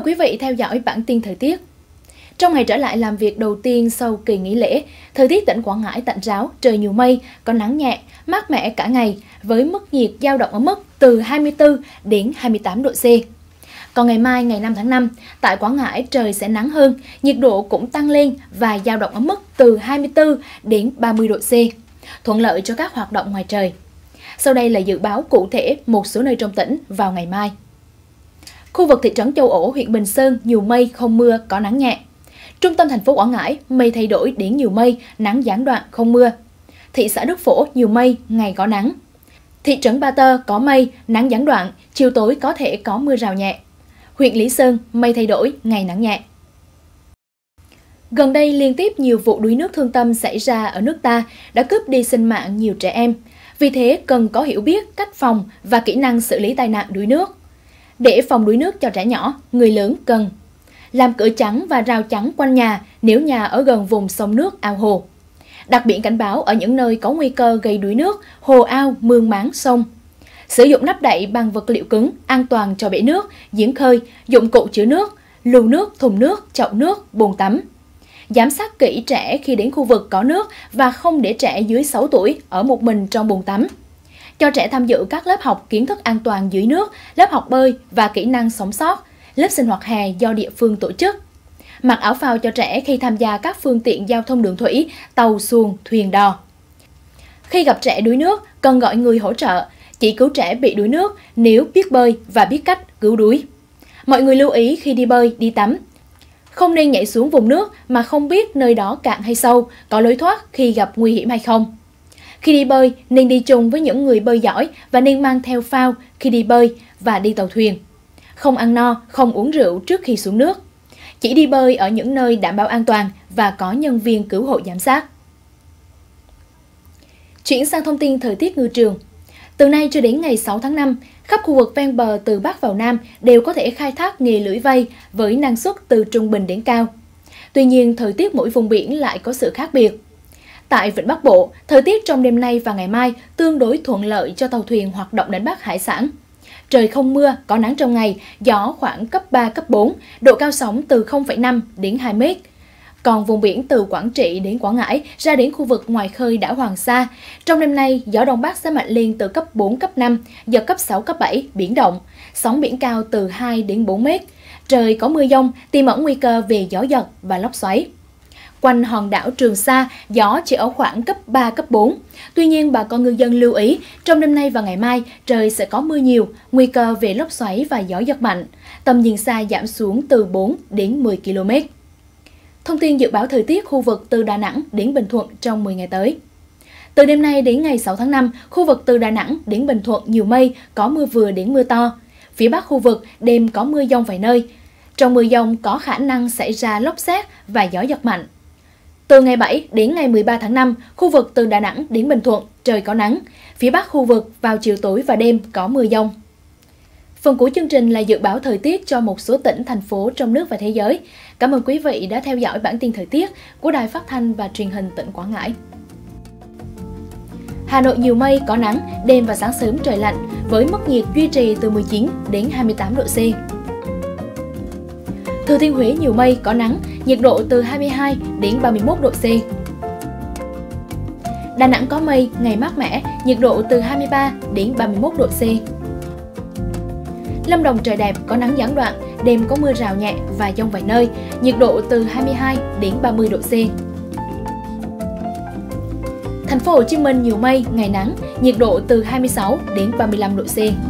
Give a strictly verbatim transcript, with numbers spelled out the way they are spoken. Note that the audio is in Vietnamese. mời quý vị theo dõi bản tin thời tiết. Trong ngày trở lại làm việc đầu tiên sau kỳ nghỉ lễ, thời tiết tỉnh Quảng Ngãi tạnh ráo, trời nhiều mây, có nắng nhẹ, mát mẻ cả ngày, với mức nhiệt dao động ở mức từ hai mươi tư đến hai mươi tám độ C. Còn ngày mai, ngày năm tháng năm, tại Quảng Ngãi trời sẽ nắng hơn, nhiệt độ cũng tăng lên và dao động ở mức từ hai mươi tư đến ba mươi độ C, thuận lợi cho các hoạt động ngoài trời. Sau đây là dự báo cụ thể một số nơi trong tỉnh vào ngày mai. Khu vực thị trấn Châu Ổ, huyện Bình Sơn, nhiều mây, không mưa, có nắng nhẹ. Trung tâm thành phố Quảng Ngãi, mây thay đổi đến nhiều mây, nắng gián đoạn, không mưa. Thị xã Đức Phổ, nhiều mây, ngày có nắng. Thị trấn Ba Tơ, có mây, nắng gián đoạn, chiều tối có thể có mưa rào nhẹ. Huyện Lý Sơn, mây thay đổi, ngày nắng nhẹ. Gần đây, liên tiếp nhiều vụ đuối nước thương tâm xảy ra ở nước ta đã cướp đi sinh mạng nhiều trẻ em. Vì thế, cần có hiểu biết, cách phòng và kỹ năng xử lý tai nạn đuối nước. Để phòng đuối nước cho trẻ nhỏ, người lớn cần làm cửa chắn và rào chắn quanh nhà nếu nhà ở gần vùng sông nước, ao hồ. Đặt biển cảnh báo ở những nơi có nguy cơ gây đuối nước, hồ ao, mương máng, sông. Sử dụng nắp đậy bằng vật liệu cứng, an toàn cho bể nước, giếng khơi, dụng cụ chứa nước, lưu nước, thùng nước, chậu nước, bồn tắm. Giám sát kỹ trẻ khi đến khu vực có nước và không để trẻ dưới sáu tuổi ở một mình trong bồn tắm. Cho trẻ tham dự các lớp học kiến thức an toàn dưới nước, lớp học bơi và kỹ năng sống sót, lớp sinh hoạt hè do địa phương tổ chức. Mặc áo phao cho trẻ khi tham gia các phương tiện giao thông đường thủy, tàu, xuồng, thuyền đò. Khi gặp trẻ đuối nước, cần gọi người hỗ trợ, chỉ cứu trẻ bị đuối nước nếu biết bơi và biết cách cứu đuối. Mọi người lưu ý khi đi bơi, đi tắm, không nên nhảy xuống vùng nước mà không biết nơi đó cạn hay sâu, có lối thoát khi gặp nguy hiểm hay không. Khi đi bơi, nên đi chung với những người bơi giỏi và nên mang theo phao khi đi bơi và đi tàu thuyền. Không ăn no, không uống rượu trước khi xuống nước. Chỉ đi bơi ở những nơi đảm bảo an toàn và có nhân viên cứu hộ giám sát. Chuyển sang thông tin thời tiết ngư trường. Từ nay cho đến ngày sáu tháng năm, khắp khu vực ven bờ từ Bắc vào Nam đều có thể khai thác nghề lưỡi vây với năng suất từ trung bình đến cao. Tuy nhiên, thời tiết mỗi vùng biển lại có sự khác biệt. Tại Vịnh Bắc Bộ, thời tiết trong đêm nay và ngày mai tương đối thuận lợi cho tàu thuyền hoạt động đánh bắt hải sản. Trời không mưa, có nắng trong ngày, gió khoảng cấp ba, cấp bốn, độ cao sóng từ không phẩy năm đến hai mét. Còn vùng biển từ Quảng Trị đến Quảng Ngãi ra đến khu vực ngoài khơi đảo Hoàng Sa, trong đêm nay gió Đông Bắc sẽ mạnh lên từ cấp bốn, cấp năm, giật cấp sáu, cấp bảy, biển động, sóng biển cao từ hai đến bốn mét. Trời có mưa dông, tiềm ẩn nguy cơ về gió giật và lốc xoáy. Quanh hòn đảo Trường Sa, gió chỉ ở khoảng cấp ba, cấp bốn. Tuy nhiên, bà con ngư dân lưu ý, trong đêm nay và ngày mai, trời sẽ có mưa nhiều, nguy cơ về lốc xoáy và gió giật mạnh. Tầm nhìn xa giảm xuống từ bốn đến mười ki lô mét. Thông tin dự báo thời tiết khu vực từ Đà Nẵng đến Bình Thuận trong mười ngày tới. Từ đêm nay đến ngày sáu tháng năm, khu vực từ Đà Nẵng đến Bình Thuận nhiều mây, có mưa vừa đến mưa to. Phía Bắc khu vực, đêm có mưa dông vài nơi. Trong mưa dông có khả năng xảy ra lốc sét và gió giật mạnh. Từ ngày bảy đến ngày mười ba tháng năm, khu vực từ Đà Nẵng đến Bình Thuận trời có nắng, phía Bắc khu vực vào chiều tối và đêm có mưa dông. Phần cuối chương trình là dự báo thời tiết cho một số tỉnh, thành phố trong nước và thế giới. Cảm ơn quý vị đã theo dõi bản tin thời tiết của Đài Phát thanh và Truyền hình tỉnh Quảng Ngãi. Hà Nội nhiều mây, có nắng, đêm và sáng sớm trời lạnh với mức nhiệt duy trì từ mười chín đến hai mươi tám độ C. Thừa Thiên Huế nhiều mây, có nắng, nhiệt độ từ hai mươi hai đến ba mươi mốt độ C. Đà Nẵng có mây, ngày mát mẻ, nhiệt độ từ hai mươi ba đến ba mươi mốt độ C. Lâm Đồng trời đẹp, có nắng gián đoạn, đêm có mưa rào nhẹ và dông vài nơi, nhiệt độ từ hai mươi hai đến ba mươi độ C. Thành phố Hồ Chí Minh nhiều mây, ngày nắng, nhiệt độ từ hai mươi sáu đến ba mươi lăm độ C.